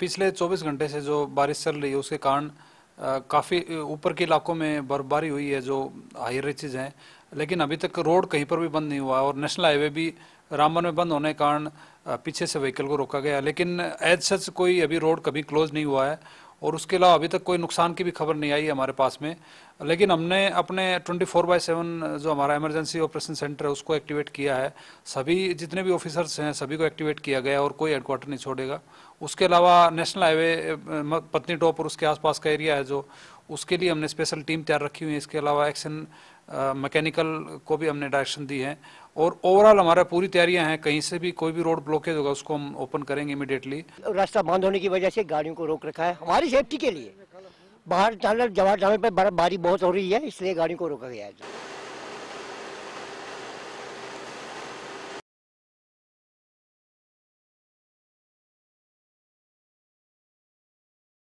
पिछले 24 घंटे से जो बारिश चल रही है उसके कारण काफ़ी ऊपर के इलाकों में बर्फबारी हुई है जो हाई रिचेज हैं, लेकिन अभी तक रोड कहीं पर भी बंद नहीं हुआ और नेशनल हाईवे भी रामबन में बंद होने के कारण पीछे से व्हीकल को रोका गया, लेकिन एज सच कोई अभी रोड कभी क्लोज नहीं हुआ है और उसके अलावा अभी तक कोई नुकसान की भी खबर नहीं आई है हमारे पास में। लेकिन हमने अपने 24/7 जो हमारा इमरजेंसी ऑपरेशन सेंटर है उसको एक्टिवेट किया है, सभी जितने भी ऑफिसर्स हैं सभी को एक्टिवेट किया गया और कोई हेडक्वार्टर नहीं छोड़ेगा। उसके अलावा नेशनल हाईवे पत्नी टॉप और उसके आसपास का एरिया है जो उसके लिए हमने स्पेशल टीम तैयार रखी हुई है। इसके अलावा एक्शन मैकेनिकल को भी हमने डायरेक्शन दी है और ओवरऑल हमारा पूरी तैयारियां हैं, कहीं से भी कोई भी रोड ब्लॉकेज होगा उसको हम ओपन करेंगे इमीडिएटली। रास्ता बंद होने की वजह से गाड़ियों को रोक रखा है हमारी सेफ्टी के लिए, बाहर जवाहर जाने पर बर्फबारी बहुत हो रही है इसलिए गाड़ियों को रोका गया है।